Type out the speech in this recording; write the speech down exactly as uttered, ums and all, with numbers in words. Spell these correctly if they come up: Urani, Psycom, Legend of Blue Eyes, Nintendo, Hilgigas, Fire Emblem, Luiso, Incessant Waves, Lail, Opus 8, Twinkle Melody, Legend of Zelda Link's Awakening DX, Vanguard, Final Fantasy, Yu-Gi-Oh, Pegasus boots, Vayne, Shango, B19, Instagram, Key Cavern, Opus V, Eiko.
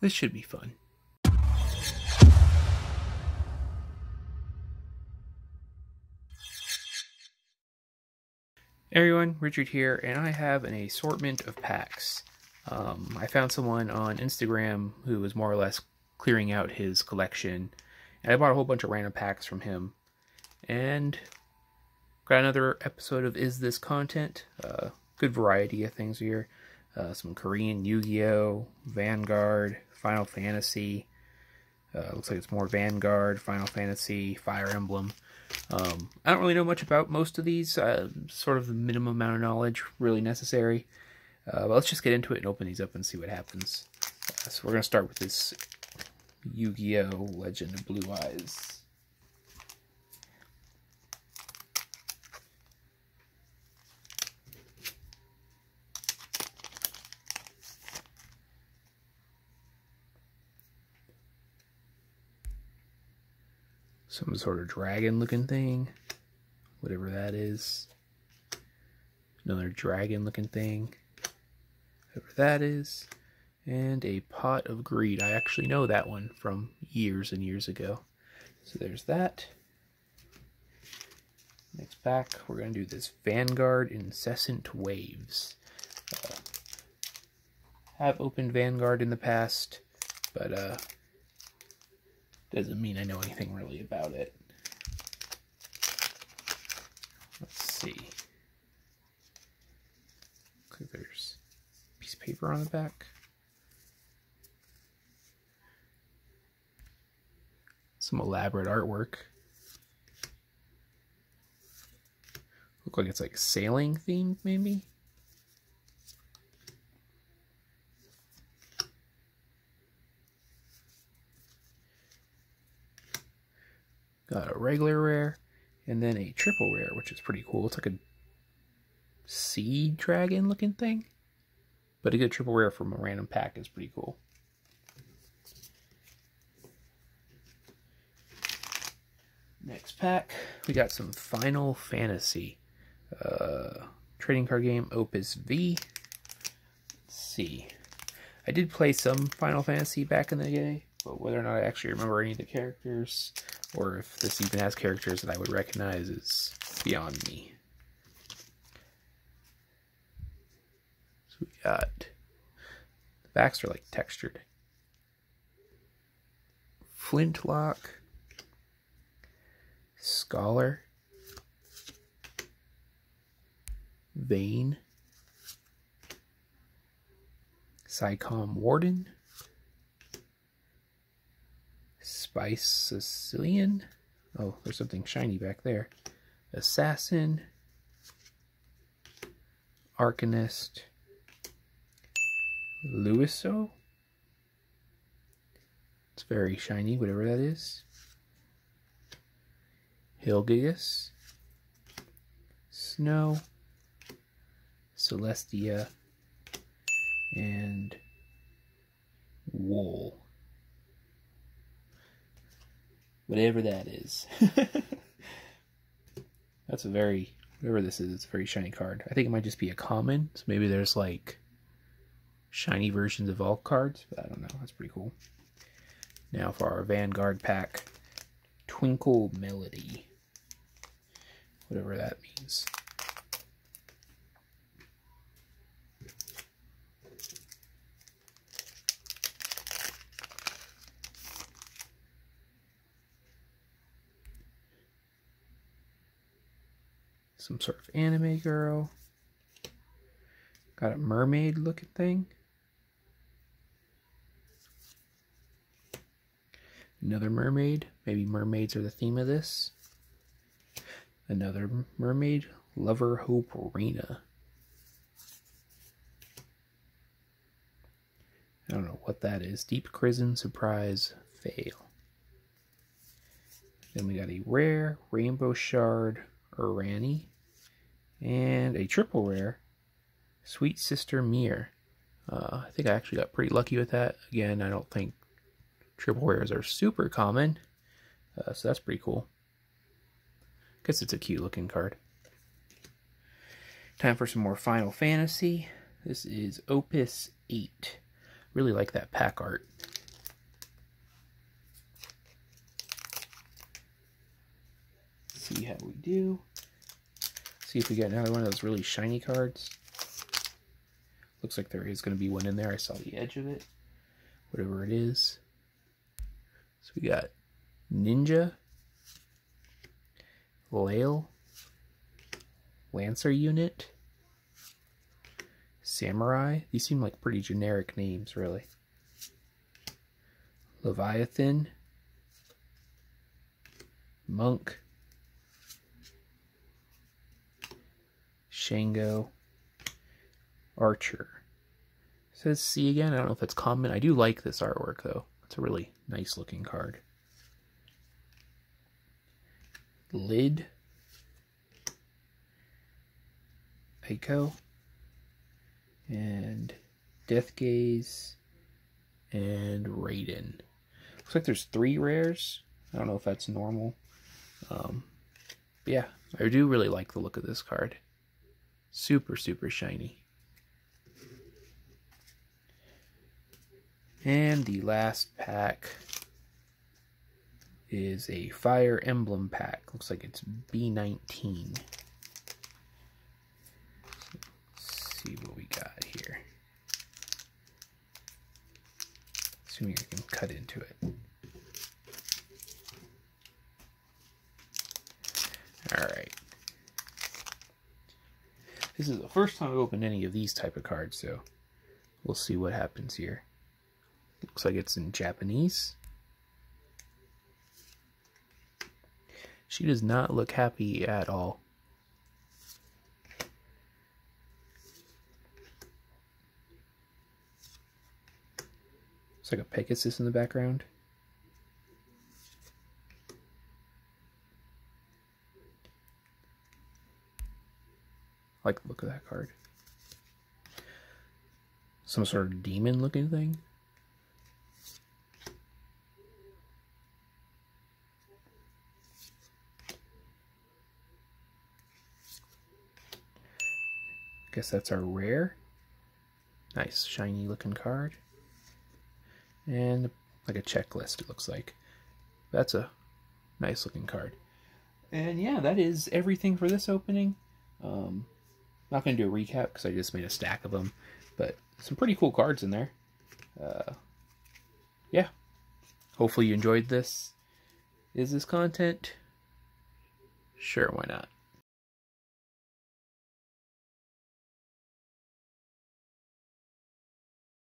This should be fun. Hey everyone, Richard here, and I have an assortment of packs. Um, I found someone on Instagram who was more or less clearing out his collection, and I bought a whole bunch of random packs from him. And got another episode of Is This Content? Uh, good variety of things here. Uh, some Korean Yu-Gi-Oh, Vanguard, Final Fantasy. Uh, looks like it's more Vanguard, Final Fantasy, Fire Emblem. Um, I don't really know much about most of these. Uh, sort of the minimum amount of knowledge really necessary. Uh, but let's just get into it and open these up and see what happens. Uh, so we're going to start with this Yu-Gi-Oh! Legend of Blue Eyes. Some sort of dragon-looking thing, whatever that is. Another dragon-looking thing, whatever that is. And a pot of greed. I actually know that one from years and years ago. So there's that. Next pack, we're going to do this Vanguard Incessant Waves. Uh, I've opened Vanguard in the past, but... uh. Doesn't mean I know anything really about it. Let's see. Looks like there's a piece of paper on the back. Some elaborate artwork. Look like it's like sailing themed, maybe? Got a regular rare, and then a triple rare, which is pretty cool. It's like a sea dragon-looking thing. But a good triple rare from a random pack is pretty cool. Next pack, we got some Final Fantasy. Uh, trading card game, Opus V. Let's see. I did play some Final Fantasy back in the day, but whether or not I actually remember any of the characters... or if this even has characters that I would recognize is beyond me. So we got... the backs are like textured. Flintlock. Scholar. Vayne. Psycom Warden. Spice Sicilian. Oh, there's something shiny back there. Assassin. Arcanist. Luiso. It's very shiny, whatever that is. Hilgigas. Snow. Celestia. And Wool. Whatever that is. That's a very, whatever this is, it's a very shiny card. I think it might just be a common, so maybe there's like shiny versions of all cards, but I don't know, that's pretty cool. Now for our Vanguard pack, Twinkle Melody. Whatever that means. Some sort of anime girl. Got a mermaid looking thing. Another mermaid. Maybe mermaids are the theme of this. Another mermaid. Lover Hope Rena. I don't know what that is. Deep Crimson Surprise Fail. Then we got a rare Rainbow Shard Urani. And a triple rare, Sweet Sister Mir. Uh, I think I actually got pretty lucky with that. Again, I don't think triple rares are super common, uh, so that's pretty cool. Guess it's a cute looking card. Time for some more Final Fantasy. This is Opus eight. Really like that pack art. how we do. See if we get another one of those really shiny cards. Looks like there is going to be one in there. I saw the edge of it. Whatever it is. So we got Ninja, Lail, Lancer Unit, Samurai. These seem like pretty generic names, really. Leviathan, Monk, Shango, Archer. It says C again. I don't know if that's common. I do like this artwork, though. It's a really nice looking card. Lid, Eiko, and Death Gaze, and Raiden. Looks like there's three rares. I don't know if that's normal. Um, but yeah, I do really like the look of this card. Super, super shiny. And the last pack is a Fire Emblem pack. Looks like it's B nineteen. Let's see what we got here. Assuming I can cut into it. Alright. This is the first time I've opened any of these type of cards, so we'll see what happens here. Looks like it's in Japanese. She does not look happy at all. Looks like a Pegasus in the background. I like the look of that card. Some sort of demon looking thing. Guess that's our rare. Nice shiny looking card. And like a checklist, it looks like. That's a nice looking card. And yeah, that is everything for this opening. Um, not going to do a recap because I just made a stack of them. But some pretty cool cards in there. Uh, yeah. Hopefully you enjoyed this. Is this content? Sure, why not?